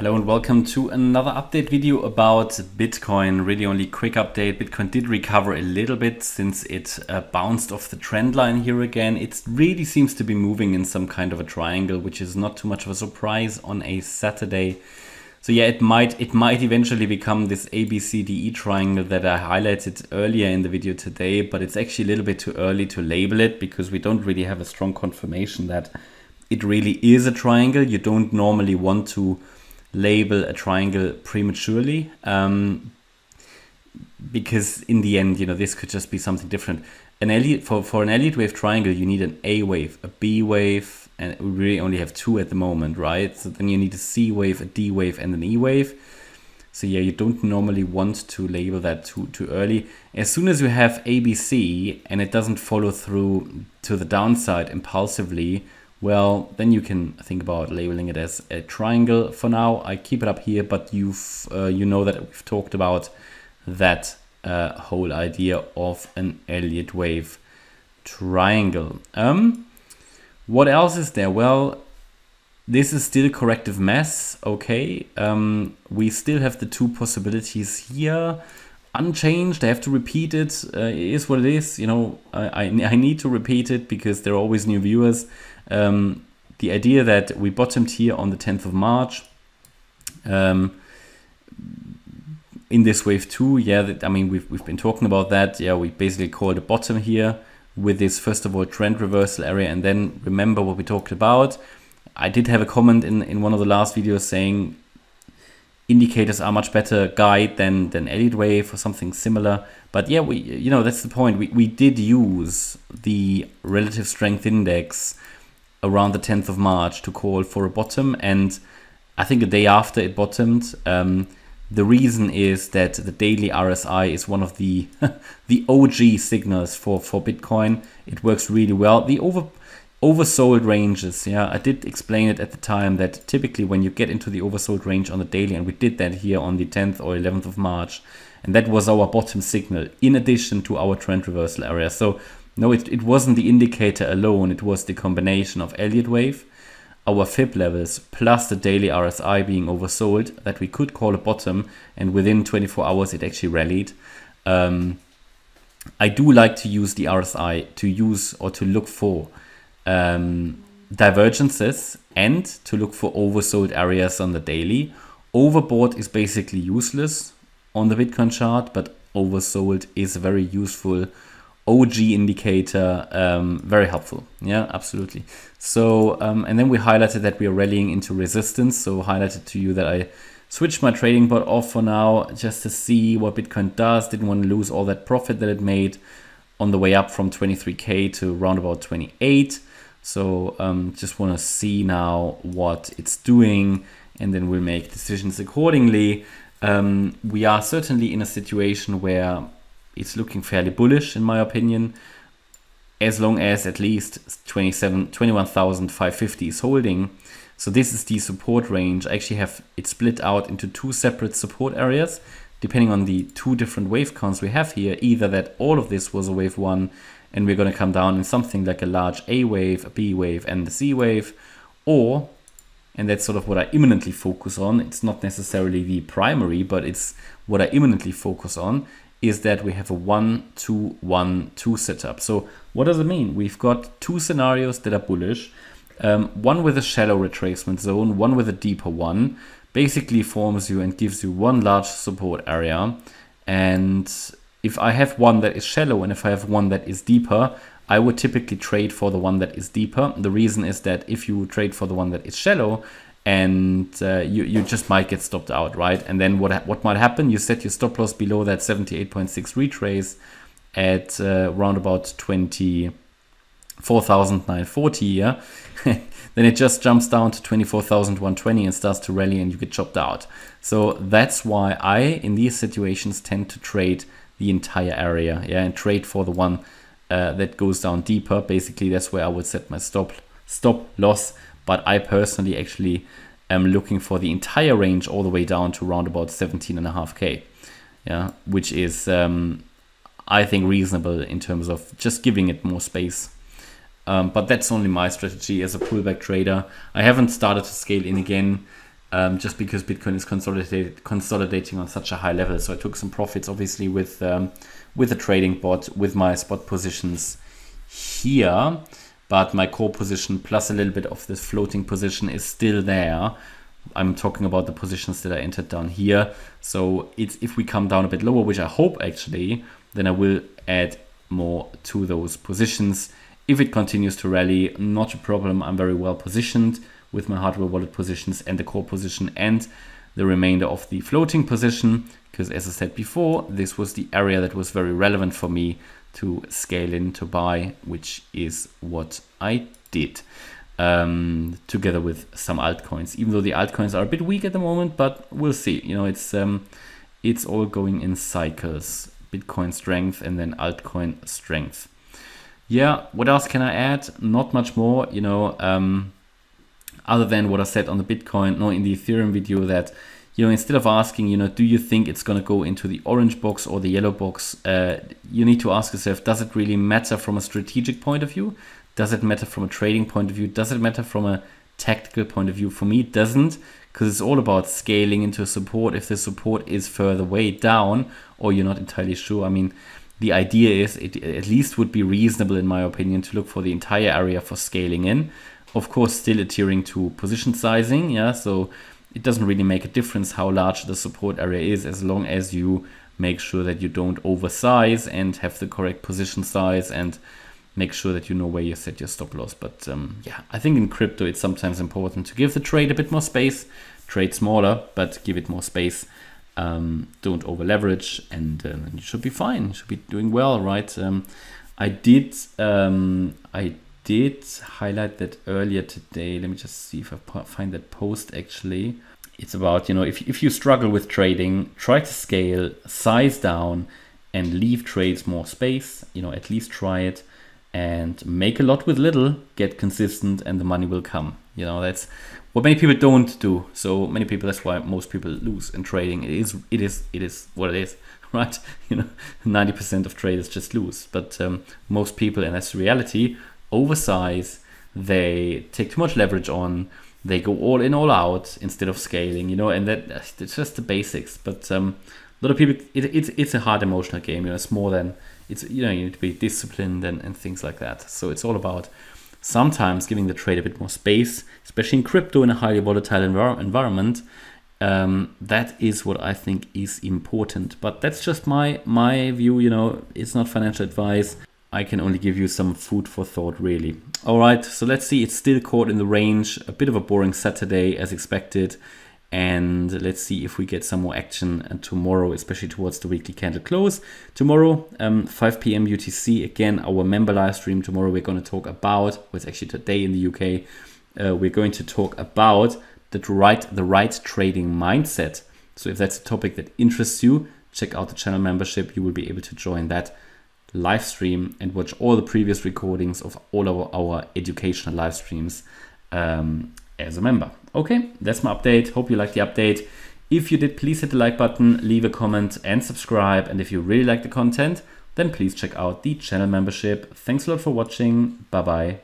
Hello and welcome to another update video about Bitcoin. Really only quick update. Bitcoin did recover a little bit since it bounced off the trend line here again. It really seems to be moving in some kind of a triangle, which is not too much of a surprise on a Saturday. So yeah, it might eventually become this ABCDE triangle that I highlighted earlier in the video today, but it's actually a little bit too early to label it because we don't really have a strong confirmation that it really is a triangle. You don't normally want to label a triangle prematurely because in the end, you know, this could just be something different. For an Elliott wave triangle, you need an A wave, a B wave, and we really only have two at the moment, right? So then you need a C wave, a D wave, and an E wave. So yeah, you don't normally want to label that too early. As soon as you have ABC and it doesn't follow through to the downside impulsively, well, then you can think about labeling it as a triangle. For now, I keep it up here, but you've you know that we've talked about that whole idea of an Elliott wave triangle. What else is there? Well, this is still corrective mass, okay. We still have the two possibilities here. Unchanged, I have to repeat it. It is what it is, you know. I need to repeat it because there are always new viewers. The idea that we bottomed here on the 10th of March in this wave 2, yeah, I mean we've been talking about that. Yeah, we basically called a bottom here with this first of all trend reversal area, and then remember what we talked about. I did have a comment in one of the last videos saying indicators are much better guide than Elliott wave or something similar. But yeah, we, you know, that's the point. We did use the relative strength index around the 10th of March to call for a bottom, and I think a day after it bottomed. The reason is that the daily RSI is one of the the OG signals for Bitcoin. It works really well. The oversold ranges, yeah, I did explain it at the time that typically when you get into the oversold range on the daily, and we did that here on the 10th or 11th of March, and that was our bottom signal in addition to our trend reversal area. So no, it wasn't the indicator alone, it was the combination of Elliott wave, our FIB levels, plus the daily RSI being oversold that we could call a bottom, and within 24 hours it actually rallied. I do like to use the RSI to use or to look for divergences and to look for oversold areas on the daily. Overbought is basically useless on the Bitcoin chart, but oversold is a very useful OG indicator, very helpful. Yeah, absolutely. So, and then we highlighted that we are rallying into resistance. So highlighted to you that I switched my trading bot off for now just to see what Bitcoin does. Didn't want to lose all that profit that it made on the way up from 23K to round about 28. So just want to see now what it's doing, and then we'll make decisions accordingly. We are certainly in a situation where it's looking fairly bullish in my opinion, as long as at least 21,550 is holding. So this is the support range. I actually have it split out into two separate support areas depending on the two different wave counts we have here. Either that all of this was a wave 1 and we're going to come down in something like a large A wave, a B wave, and the C wave, or, and that's sort of what I imminently focus on, it's not necessarily the primary, but it's what I imminently focus on, is that we have a 1-2-1-2 setup. So what does it mean? We've got two scenarios that are bullish, one with a shallow retracement zone, one with a deeper one, basically forms you and gives you one large support area. And if I have one that is shallow and if I have one that is deeper, I would typically trade for the one that is deeper. The reason is that if you trade for the one that is shallow, and you just might get stopped out, right? And then what might happen? You set your stop loss below that 78.6 retrace at round about 24,940, yeah? Then it just jumps down to 24,120 and starts to rally, and you get chopped out. So that's why I, in these situations, tend to trade the entire area, yeah, and trade for the one that goes down deeper. Basically, that's where I would set my stop loss. But I personally actually am looking for the entire range all the way down to around about 17.5K, yeah, which is, I think, reasonable in terms of just giving it more space. But that's only my strategy as a pullback trader. I haven't started to scale in again. just because Bitcoin is consolidating on such a high level. So I took some profits, obviously, with a trading bot, with my spot positions here, but my core position plus a little bit of this floating position is still there. I'm talking about the positions that I entered down here. So it's, if we come down a bit lower, which I hope actually, then I will add more to those positions. If it continues to rally, not a problem. I'm very well positioned with my hardware wallet positions and the core position and the remainder of the floating position, because as I said before, this was the area that was very relevant for me to scale in to buy, which is what I did. Together with some altcoins, even though the altcoins are a bit weak at the moment, but we'll see. You know, it's all going in cycles. Bitcoin strength and then altcoin strength. Yeah, what else can I add? Not much more, you know, other than what I said on the Bitcoin, no, in the Ethereum video, that, you know, instead of asking, you know, do you think it's going to go into the orange box or the yellow box? You need to ask yourself, does it really matter from a strategic point of view? Does it matter from a trading point of view? Does it matter from a tactical point of view? For me, it doesn't, because it's all about scaling into support. If the support is further way down or you're not entirely sure, I mean, the idea is it at least would be reasonable, in my opinion, to look for the entire area for scaling in. Of course, still adhering to position sizing. Yeah, so it doesn't really make a difference how large the support area is, as long as you make sure that you don't oversize and have the correct position size and make sure that you know where you set your stop loss. But yeah, I think in crypto, it's sometimes important to give the trade a bit more space, trade smaller, but give it more space. Don't over leverage, and you should be fine. You should be doing well, right? I did highlight that earlier today. Let me just see if I find that post actually. It's about, you know, if you struggle with trading, try to scale, size down and leave trades more space, you know, at least try it, and make a lot with little, get consistent, and the money will come. You know, that's what many people don't do. So many people, that's why most people lose in trading. It is what it is, right? You know, 90% of traders just lose. But most people, and that's the reality, oversize, they take too much leverage on, they go all in, all out instead of scaling, you know, and that's just the basics. But a lot of people, it's a hard emotional game, you know, it's more than, it's, you know, you need to be disciplined and things like that. So it's all about sometimes giving the trade a bit more space, especially in crypto, in a highly volatile environment. That is what I think is important, but that's just my view, you know, it's not financial advice. I can only give you some food for thought, really. All right, so let's see, it's still caught in the range, a bit of a boring Saturday as expected. And let's see if we get some more action tomorrow, especially towards the weekly candle close. Tomorrow, 5 p.m. UTC, again, our member live stream. Tomorrow we're going to talk about, well, it's actually today in the UK, we're going to talk about the right trading mindset. So if that's a topic that interests you, check out the channel membership. You will be able to join that live stream and watch all the previous recordings of all of our educational live streams as a member. Okay, that's my update. Hope you liked the update. If you did, please hit the like button, leave a comment and subscribe. And if you really like the content, then please check out the channel membership. Thanks a lot for watching. Bye-bye.